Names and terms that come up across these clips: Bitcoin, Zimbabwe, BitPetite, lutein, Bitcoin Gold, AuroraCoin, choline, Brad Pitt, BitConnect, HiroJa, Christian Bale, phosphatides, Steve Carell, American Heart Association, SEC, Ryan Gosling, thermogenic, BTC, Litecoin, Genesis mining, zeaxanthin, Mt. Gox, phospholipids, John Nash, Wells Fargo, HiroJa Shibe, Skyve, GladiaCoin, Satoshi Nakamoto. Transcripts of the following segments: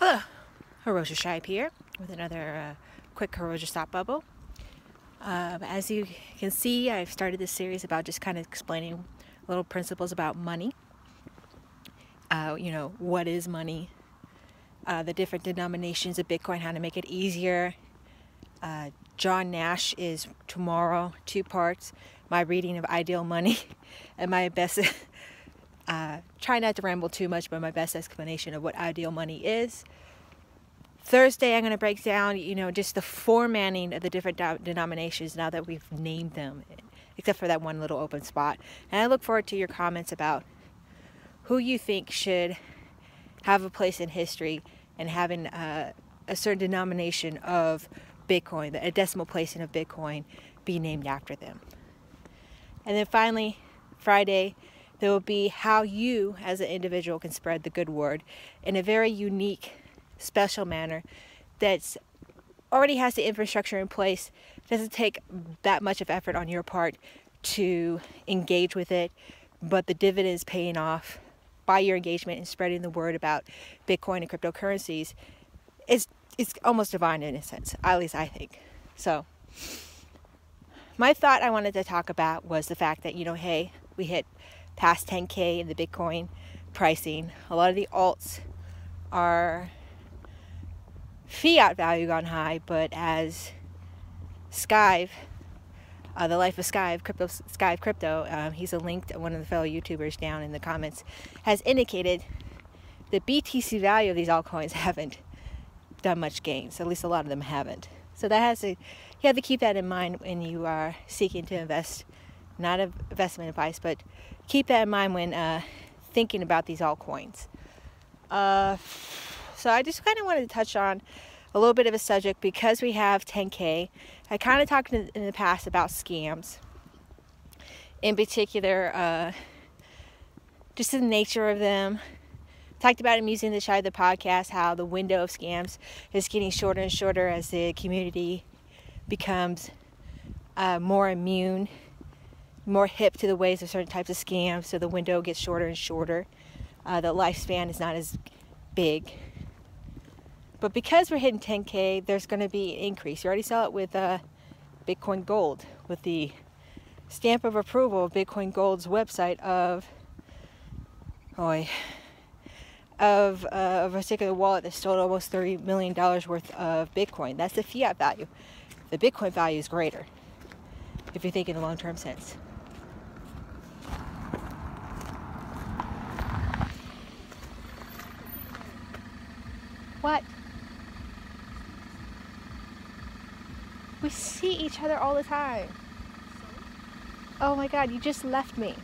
Hello, HiroJa Shibe here with another quick HiroJa Stop Bubble. As you can see, I've started this series about just kind of explaining little principles about money. What is money? The different denominations of Bitcoin, how to make it easier. John Nash is tomorrow, 2 parts. My reading of Ideal Money and my best... try not to ramble too much, but my best explanation of what ideal money is. Thursday, I'm going to break down, just the formatting of the different denominations now that we've named them, except for that one little open spot. And I look forward to your comments about who you think should have a place in history and having a certain denomination of Bitcoin, a decimal placing of Bitcoin, be named after them. And then finally, Friday, there will be how you as an individual can spread the good word in a very unique, special manner that's already has the infrastructure in place. It doesn't take that much of effort on your part to engage with it, but the dividend is paying off by your engagement and spreading the word about Bitcoin and cryptocurrencies. It's almost divine in a sense, at least I think. So my thought I wanted to talk about was the fact that, hey, we hit past 10K in the Bitcoin pricing. A lot of the alts are fiat value gone high, but as Skyve, the life of Skyve, he's a link to one of the fellow YouTubers down in the comments, has indicated the BTC value of these altcoins haven't done much gains. At least a lot of them haven't. So that has to, you have to keep that in mind when you are seeking to invest. Not investment advice, but keep that in mind when thinking about these altcoins. So I just kind of wanted to touch on a little bit of a subject because we have 10K. I kind of talked in the past about scams. In particular, just the nature of them. Talked about in Musing the Shy, the podcast, how the window of scams is getting shorter and shorter as the community becomes more immune, more hip to the ways of certain types of scams, so the window gets shorter and shorter. The lifespan is not as big. But because we're hitting 10K, there's going to be an increase. You already saw it with Bitcoin Gold, with the stamp of approval of Bitcoin Gold's website of a particular wallet that stole almost $30 million worth of Bitcoin. That's the fiat value. The Bitcoin value is greater, if you think in the long-term sense. What? We see each other all the time. Oh my God, you just left me.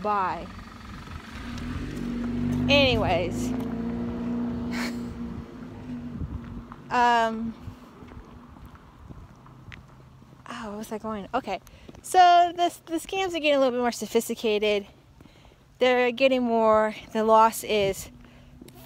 Bye. Anyways. Oh, where was I going? Okay. So the scams are getting a little bit more sophisticated. They're getting more, the loss is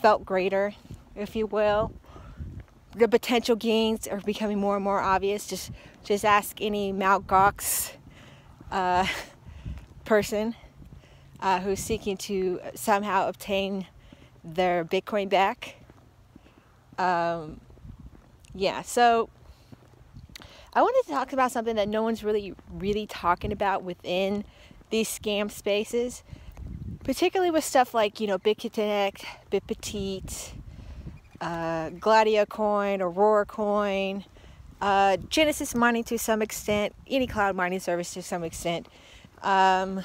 felt greater, if you will. The potential gains are becoming more and more obvious. Just ask any Mt. Gox person who's seeking to somehow obtain their Bitcoin back. So I wanted to talk about something that no one's really talking about within these scam spaces. Particularly with stuff like, BitConnect, BitPetite, GladiaCoin, AuroraCoin, Genesis mining to some extent, any cloud mining service to some extent. What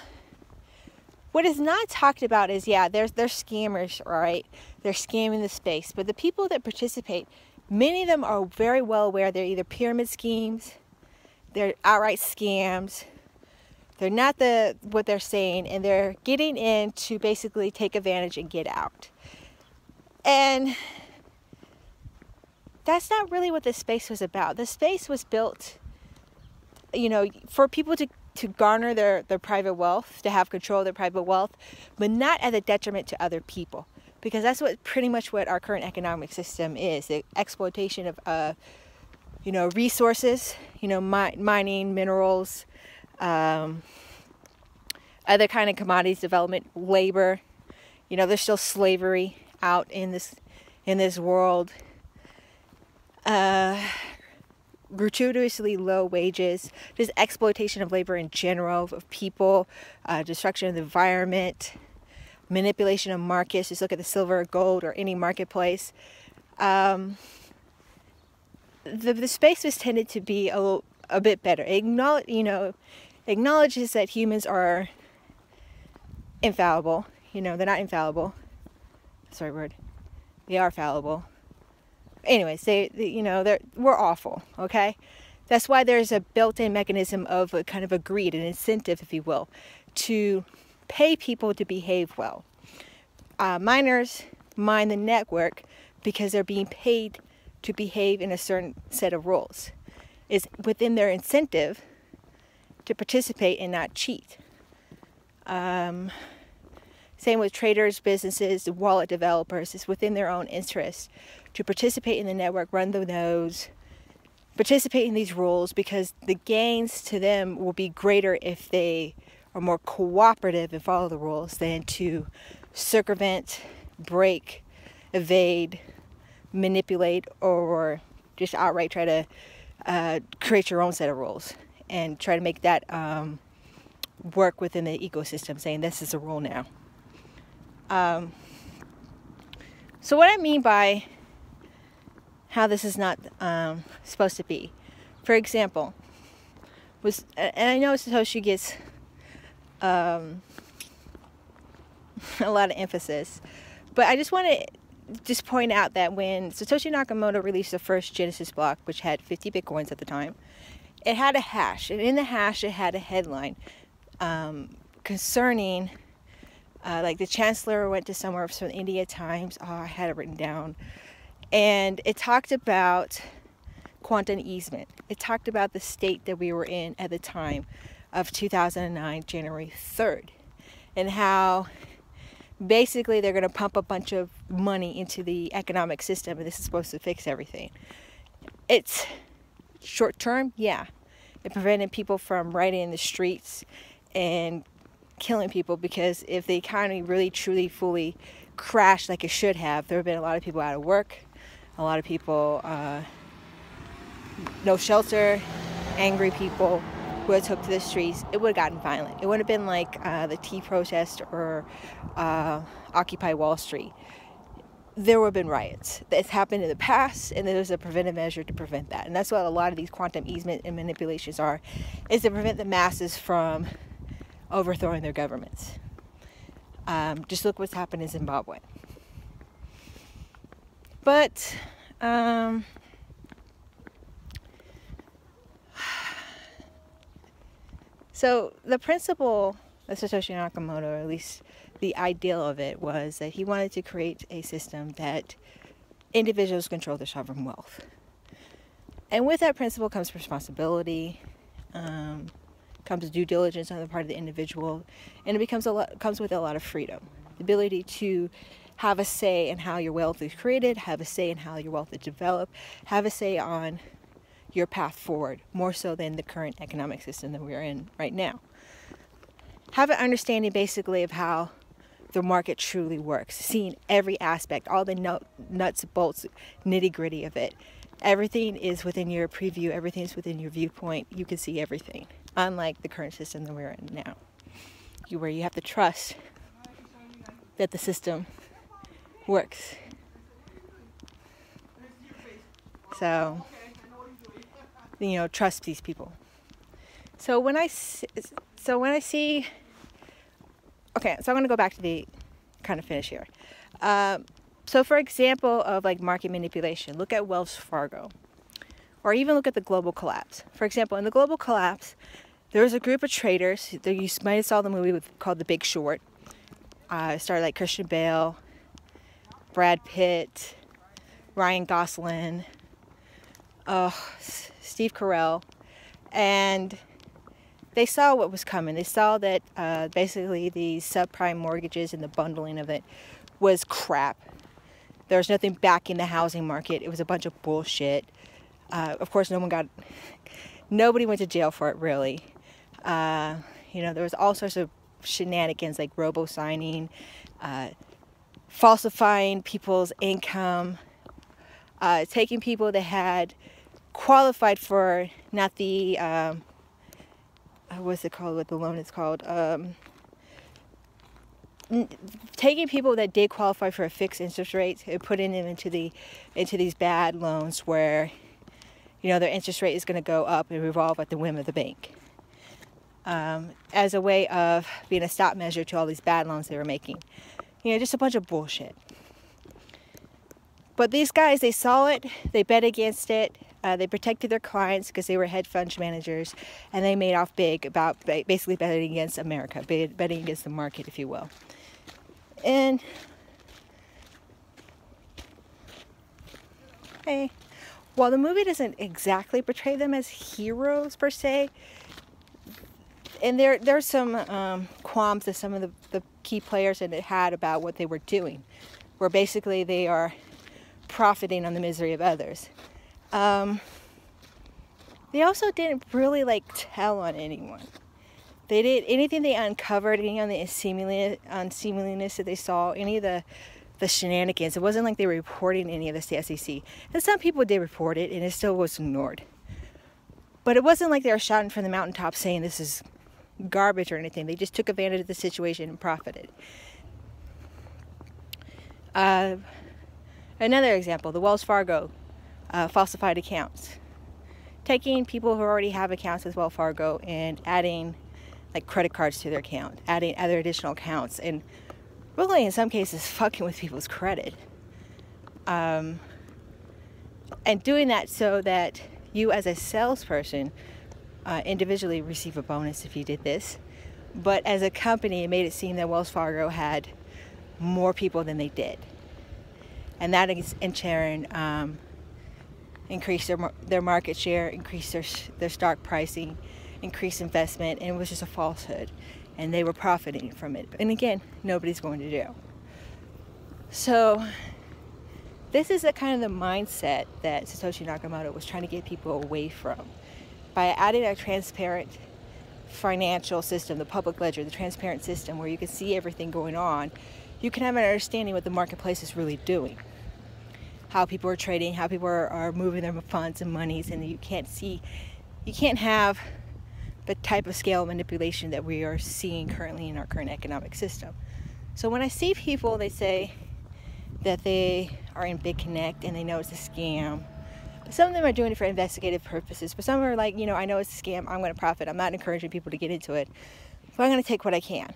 is not talked about is, they're scammers, all right? They're scamming the space. But the people that participate, many of them are very well aware they're either pyramid schemes, they're outright scams. They're not what they're saying, and they're getting in to basically take advantage and get out. And that's not really what this space was about. The space was built, for people to garner their private wealth, to have control of their private wealth, but not at the detriment to other people. Because that's pretty much what our current economic system is, the exploitation of, resources, mining, minerals, other kind of commodities development, labor, You know, there's still slavery out in this world. Gratuitously low wages, just exploitation of labor in general, of people, destruction of the environment, manipulation of markets. Just look at the silver or gold or any marketplace. The space was tended to be a bit better. Acknowledges that humans are infallible. You know, they're not infallible. Sorry, word. They are fallible. Anyways, we're awful, okay? That's why there's a built-in mechanism of a kind of a greed, an incentive, if you will, to pay people to behave well. Miners mine the network because they're being paid to behave in a certain set of rules. It's within their incentive to participate and not cheat. Same with traders, businesses, wallet developers. It's within their own interest to participate in the network, run the nodes, participate in these rules, because the gains to them will be greater if they are more cooperative and follow the rules than to circumvent, break, evade, manipulate, or just outright try to create your own set of rules and try to make that work within the ecosystem, saying this is a rule now. So what I mean by how this is not supposed to be, for example, and I know Satoshi gets a lot of emphasis, but I just want to just point out that when Satoshi Nakamoto released the first Genesis block, which had 50 bitcoins at the time, it had a hash, and in the hash it had a headline concerning like the chancellor went to somewhere from India Times. Oh, I had it written down. And it talked about quantum easement. It talked about the state that we were in at the time of 2009, January 3rd. And how basically they're going to pump a bunch of money into the economic system. And this is supposed to fix everything. It's short term, yeah. It prevented people from rioting in the streets and killing people, because if the economy really truly fully crashed like it should have, there have been a lot of people out of work, a lot of people no shelter, angry people who had took to the streets. It would have gotten violent. It would have been like the tea protest or Occupy Wall Street. There would have been riots. That's happened in the past, and there's a preventive measure to prevent that. And that's what a lot of these quantum easement and manipulations are, is to prevent the masses from overthrowing their governments. Just look what's happened in Zimbabwe. But so the principle of Satoshi Nakamoto, or at least the ideal of it, was that he wanted to create a system that individuals control their sovereign wealth. And with that principle comes responsibility, comes due diligence on the part of the individual, and it comes with a lot of freedom. The ability to have a say in how your wealth is created, have a say in how your wealth is developed, have a say on your path forward, more so than the current economic system that we're in right now. Have an understanding basically of how the market truly works, seeing every aspect, all the nuts, bolts, nitty-gritty of it. Everything is within your preview, everything is within your viewpoint, you can see everything. Unlike the current system that we're in now, where you have to trust that the system works. So, you know, trust these people. So I'm going to go back to the kind of finish here. So for example of like market manipulation, look at Wells Fargo. Or even look at the global collapse. For example, in the global collapse, there was a group of traders. You might have saw the movie called The Big Short. It started like Christian Bale, Brad Pitt, Ryan Gosling, Steve Carell. And they saw what was coming. They saw that basically the subprime mortgages and the bundling of it was crap. There was nothing backing the housing market. It was a bunch of bullshit. Of course, nobody went to jail for it, really. There was all sorts of shenanigans like robo-signing, falsifying people's income, taking people that had qualified for not the, what's it called, what the loan is called, taking people that did qualify for a fixed interest rate and putting them into these bad loans where, you know, their interest rate is going to go up and revolve at the whim of the bank, as a way of being a stop measure to all these bad loans they were making. You know, just a bunch of bullshit. But these guys, they saw it, they bet against it, they protected their clients because they were hedge fund managers, and they made off big about basically betting against America, betting against the market, if you will. And, hey, while the movie doesn't exactly portray them as heroes, per se, and there's some qualms that some of the key players in it had about what they were doing, where basically they are profiting on the misery of others. They also didn't really like tell on anyone. They did anything they uncovered, any on the unseemliness that they saw, any of the shenanigans. It wasn't like they were reporting any of this to the SEC. And some people did report it, and it still was ignored. But it wasn't like they were shouting from the mountaintop saying this is garbage or anything. They just took advantage of the situation and profited. Another example, the Wells Fargo falsified accounts. Taking people who already have accounts with Wells Fargo and adding like credit cards to their account, adding other additional accounts, and really in some cases fucking with people's credit. And doing that so that you as a salesperson individually receive a bonus if you did this. But as a company, it made it seem that Wells Fargo had more people than they did. And that is in turn increased their market share, increased their stock pricing, increased investment, and it was just a falsehood. And they were profiting from it. And again, nobody's going to jail. So this is the kind of the mindset that Satoshi Nakamoto was trying to get people away from. By adding a transparent financial system, the public ledger, the transparent system where you can see everything going on, you can have an understanding what the marketplace is really doing. How people are trading, how people are moving their funds and monies, and you can't see, you can't have the type of scale manipulation that we are seeing currently in our current economic system. So when I see people, they say that they are in BitConnect and they know it's a scam. Some of them are doing it for investigative purposes, but some are like, you know, I know it's a scam, I'm going to profit. I'm not encouraging people to get into it, but I'm going to take what I can.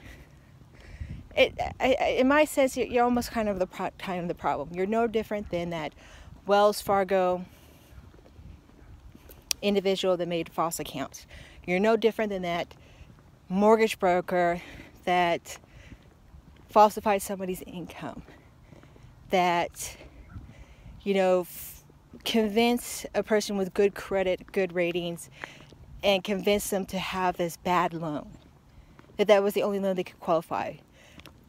In my sense, you're almost kind of the problem. You're no different than that Wells Fargo individual that made false accounts. You're no different than that mortgage broker that falsified somebody's income, that, you know, convince a person with good credit, good ratings, and convince them to have this bad loan, that was the only loan they could qualify.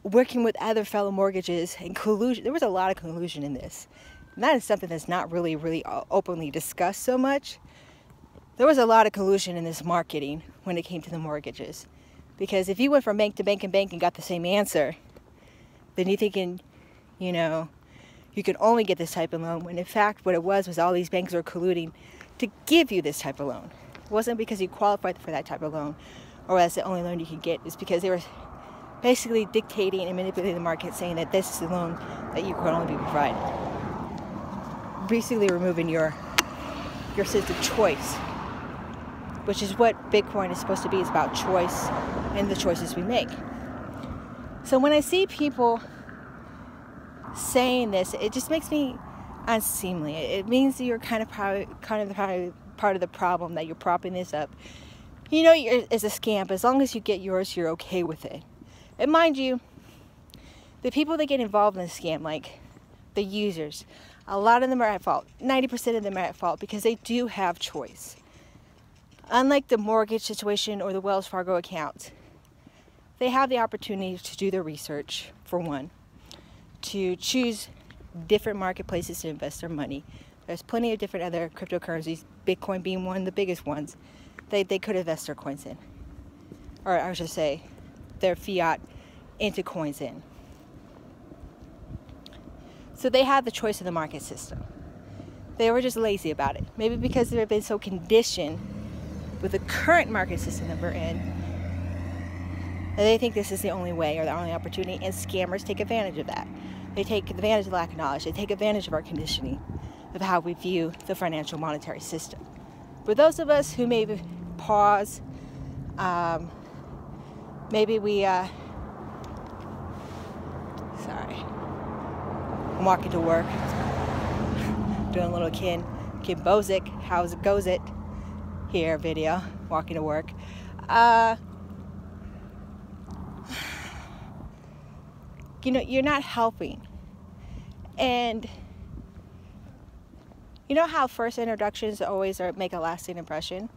Working with other fellow mortgages and collusion. There was a lot of collusion in this. And that is something that's not really openly discussed so much. There was a lot of collusion in this marketing when it came to the mortgages. Because if you went from bank to bank and bank and got the same answer, then you're thinking, you know, you can only get this type of loan, when in fact what it was all these banks were colluding to give you this type of loan. It wasn't because you qualified for that type of loan or that's the only loan you could get. It's because they were basically dictating and manipulating the market, saying that this is the loan that you can only be provided. Basically removing your sense of choice, which is what Bitcoin is supposed to be. It's about choice and the choices we make. So when I see people saying this, it just makes me unseemly. It means that you're kind of part of the problem, that you're propping this up. You know, it's a scam, but as long as you get yours, you're okay with it. And mind you, the people that get involved in the scam, like the users, a lot of them are at fault. 90% of them are at fault because they do have choice. Unlike the mortgage situation or the Wells Fargo account, they have the opportunity to do their research, for one, to choose different marketplaces to invest their money. There's plenty of different other cryptocurrencies, Bitcoin being one of the biggest ones, they could invest their coins in. Or I should say, their fiat into coins in. So they had the choice of the market system. They were just lazy about it. Maybe because they've been so conditioned with the current market system that we're in, and they think this is the only way or the only opportunity, and scammers take advantage of that. They take advantage of the lack of knowledge. They take advantage of our conditioning of how we view the financial monetary system. For those of us who maybe pause, maybe we, sorry, I'm walking to work, doing a little Ken Bozick, how's it goes it, here video, walking to work. You know, you're not helping. And you know how first introductions always make a lasting impression?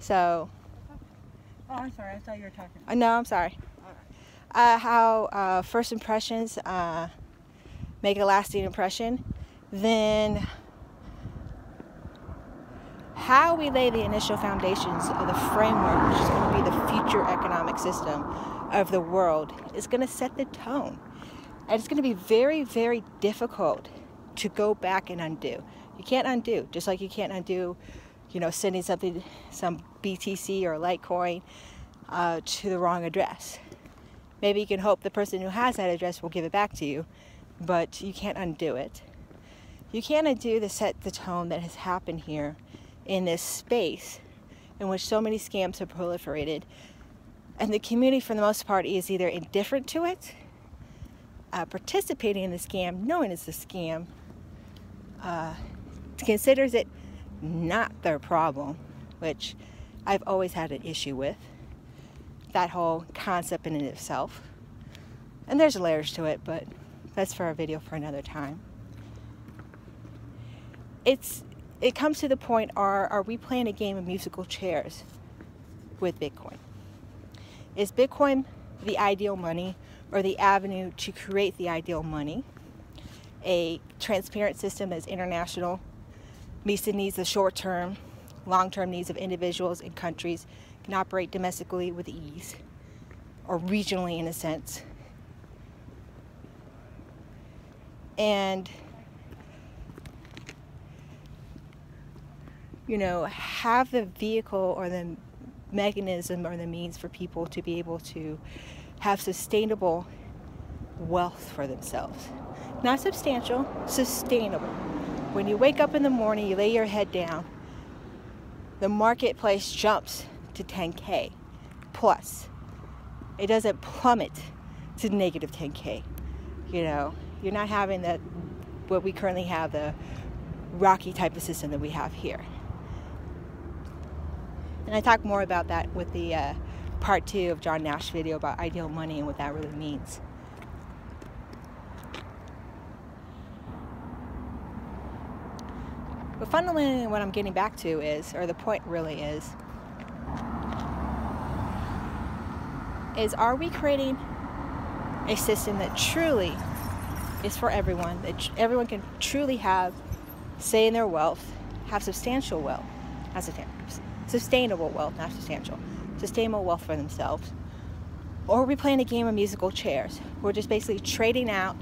So. Oh, I'm sorry. I thought you were talking. No, I'm sorry. All right. How first impressions make a lasting impression. Then how we lay the initial foundations of the framework, which is going to be the future economic system of the world, is going to set the tone. And it's going to be very, very difficult to go back and undo. You can't undo, just like you can't undo, you know, sending something, some BTC or Litecoin to the wrong address. Maybe you can hope the person who has that address will give it back to you, but you can't undo it. You can't undo the set the tone that has happened here in this space in which so many scams have proliferated. And the community, for the most part, is either indifferent to it, participating in the scam, knowing it's a scam, considers it not their problem, which I've always had an issue with, that whole concept in and of itself. And there's layers to it, but that's for a video for another time. It comes to the point, are we playing a game of musical chairs with Bitcoin? Is Bitcoin the ideal money or the avenue to create the ideal money? A transparent system that's international, meets the needs of short-term, long-term needs of individuals and countries, can operate domestically with ease, or regionally in a sense. And, you know, have the vehicle or the mechanism or the means for people to be able to have sustainable wealth for themselves. Not substantial, sustainable. When you wake up in the morning, you lay your head down, the marketplace jumps to 10K plus. It doesn't plummet to negative 10K. You know, you're not having that, what we currently have, the rocky type of system that we have here. And I talk more about that with the part 2 of John Nash's video about ideal money and what that really means. But fundamentally what I'm getting back to is, or the point really is are we creating a system that truly is for everyone, that everyone can truly have say in their wealth, have substantial wealth, as a family. Sustainable wealth, not substantial. Sustainable wealth for themselves. Or are we playing a game of musical chairs? We're just basically trading out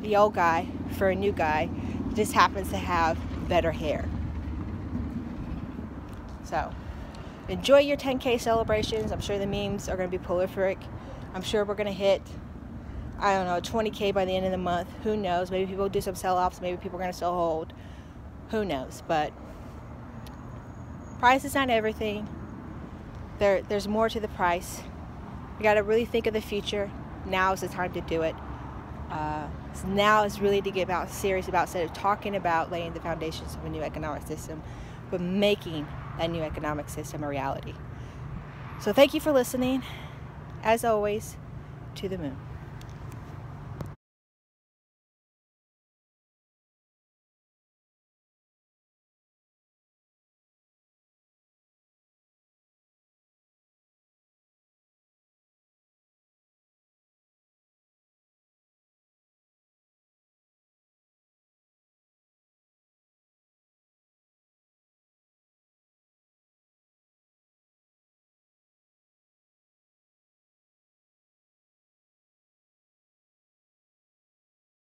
the old guy for a new guy who just happens to have better hair. So, enjoy your 10K celebrations. I'm sure the memes are going to be prolific. I'm sure we're going to hit, I don't know, 20K by the end of the month. Who knows? Maybe people do some sell-offs. Maybe people are going to still hold. Who knows? But price is not everything. There's more to the price. You got to really think of the future. Now is the time to do it. So now is really to get out serious about, instead of talking about laying the foundations of a new economic system, but making that new economic system a reality. So thank you for listening. As always, to the moon.